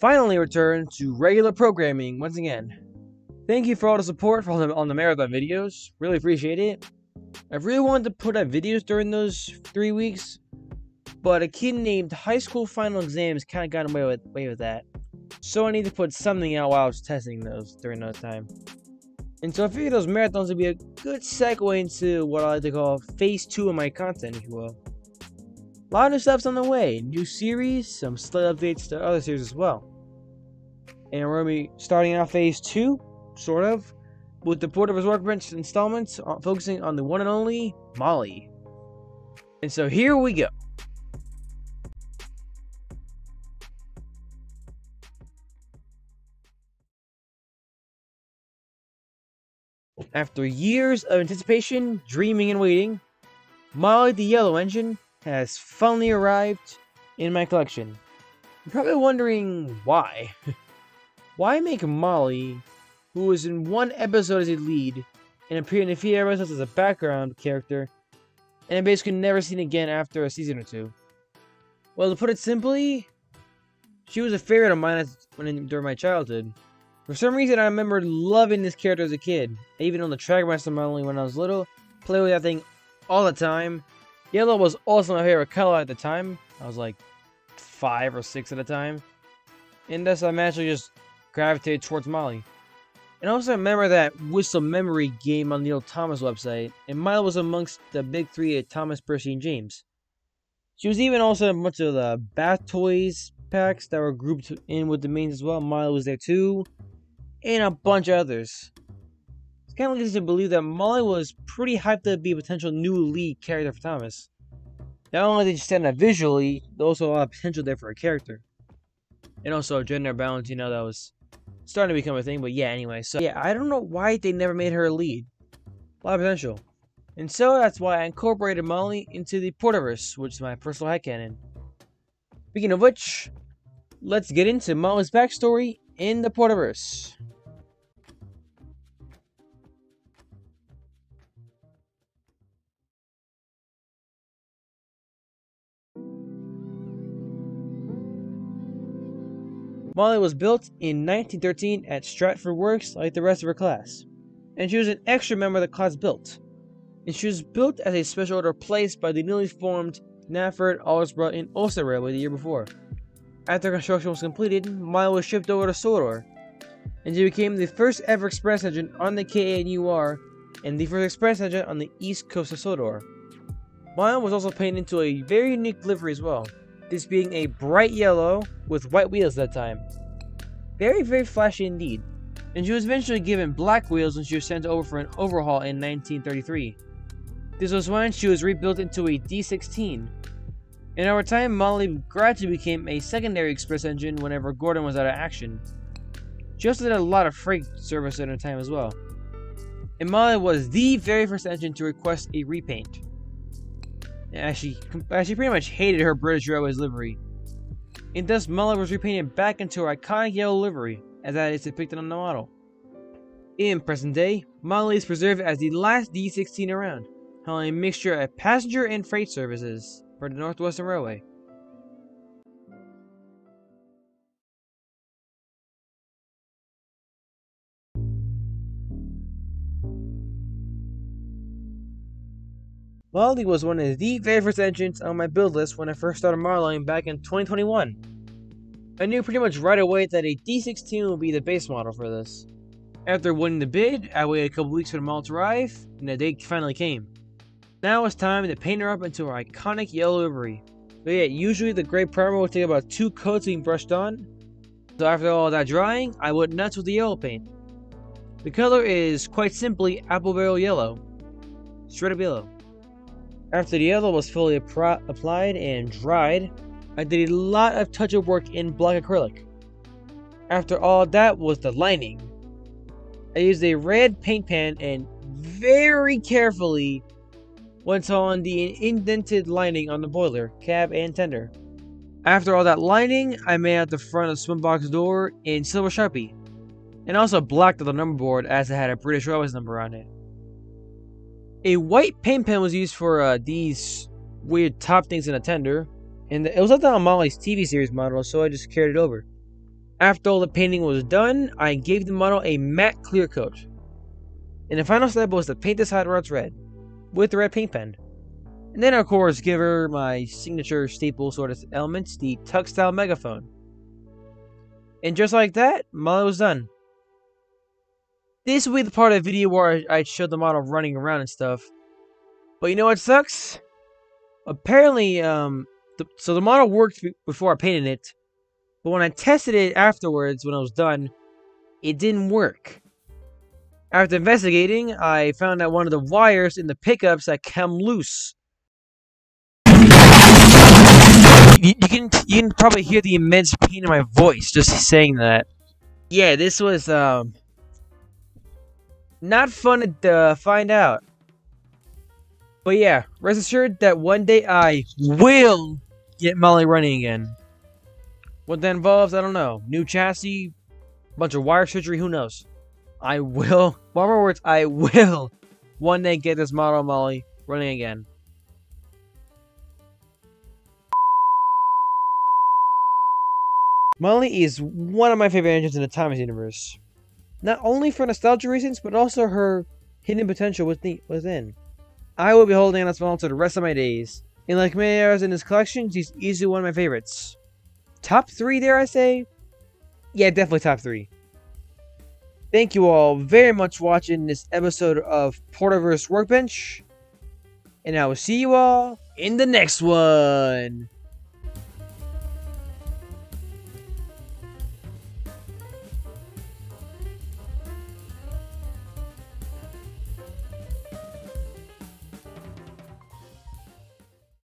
finally return to regular programming once again. Thank you for all the support on the marathon videos. Really appreciate it. I really wanted to put out videos during those 3 weeks, but a kid named high school final exams kind of got away with that. So I need to put something out while I was testing those during that time. And so I figured those marathons would be a good segue into what I like to call phase 2 of my content, if you will. A lot of new stuff's on the way. New series, some slight updates to other series as well. And we're going to be starting out phase 2, sort of, with the Porterverse Workbench installments, focusing on the one and only Molly. And so here we go. After years of anticipation, dreaming, and waiting, Molly the Yellow engine has finally arrived in my collection. You're probably wondering why. Why make Molly, who was in one episode as a lead and appeared in a few episodes as a background character, and basically never seen again after a season or two? Well, to put it simply, she was a favorite of mine during my childhood. For some reason, I remember loving this character as a kid. I even on the Trackmaster model when I was little, played with that thing all the time. Yellow was also my favorite color at the time. I was like 5 or 6 at the time. And thus I naturally just gravitated towards Molly. And I also remember that Whistle Memory game on Neil Thomas' website, and Molly was amongst the big three at Thomas, Percy, and James. She was even also in a bunch of the bath toys packs that were grouped in with the mains as well. Molly was there too, and a bunch of others. It's kind of leads to believe that Molly was pretty hyped to be a potential new lead character for Thomas. Not only did she stand out visually, there was also a lot of potential there for a character. And also gender balance, you know, that was starting to become a thing, but yeah, anyway. So yeah, I don't know why they never made her a lead. A lot of potential. And so that's why I incorporated Molly into the Porterverse, which is my personal headcanon. Speaking of which, let's get into Molly's backstory in the Porterverse. Molly was built in 1913 at Stratford Works like the rest of her class, and she was an extra member of the class built. And she was built as a special order placed by the newly formed Nafford, Aldersborough, and Ulster Railway the year before. After construction was completed, Molly was shipped over to Sodor, and she became the first ever express engine on the KNUR and the first express engine on the east coast of Sodor. Molly was also painted into a very unique livery as well, this being a bright yellow with white wheels at that time. Very, very flashy indeed, and she was eventually given black wheels when she was sent over for an overhaul in 1933. This was when she was rebuilt into a D16. And over time, Molly gradually became a secondary express engine whenever Gordon was out of action. She also did a lot of freight service at her time as well. And Molly was the very first engine to request a repaint, as she pretty much hated her British Railways livery. And thus, Molly was repainted back into her iconic yellow livery, as that is depicted on the model. In present day, Molly is preserved as the last D16 around, handling a mixture of passenger and freight services for the Northwestern Railway. Molly was one of the very first engines on my build list when I first started modeling back in 2021. I knew pretty much right away that a D16 would be the base model for this. After winning the bid, I waited a couple weeks for the model to arrive, and the day finally came. Now it's time to paint her up into her iconic yellow livery. But yeah, usually the grey primer would take about 2 coats being brushed on, so after all that drying, I went nuts with the yellow paint. The color is quite simply Apple Barrel Yellow. Straight up yellow. After the yellow was fully applied and dried, I did a lot of touch-up work in black acrylic. After all that was the lining. I used a red paint pan and very carefully went on the indented lining on the boiler, cab, and tender. After all that lining, I made out the front of the swim box door in silver Sharpie, and also blacked out the number board as it had a British Railways number on it. A white paint pen was used for these weird top things in a tender, and it was left on Molly's TV series model, so I just carried it over. After all the painting was done, I gave the model a matte clear coat. And the final step was to paint the side rods red, with the red paint pen. And then, of course, give her my signature staple sort of elements, the textile megaphone. And just like that, Molly was done. This will be the part of the video where I showed the model running around and stuff. But you know what sucks? Apparently, so the model worked before I painted it. But when I tested it afterwards, when I was done, it didn't work. After investigating, I found that one of the wires in the pickups had come loose. You can probably hear the immense pain in my voice just saying that. Yeah, this was not fun to find out. But yeah, rest assured that one day I will get Molly running again. What that involves, I don't know. New chassis, bunch of wire surgery, who knows? I will, mark my words, I will one day get this model Molly running again. Molly is one of my favorite engines in the Thomas universe. Not only for nostalgia reasons, but also her hidden potential within. I will be holding on this model to the rest of my days. And like many others in this collection, she's easily one of my favorites. Top 3, dare I say? Yeah, definitely top 3. Thank you all very much for watching this episode of Porterverse Workbench. And I will see you all in the next one.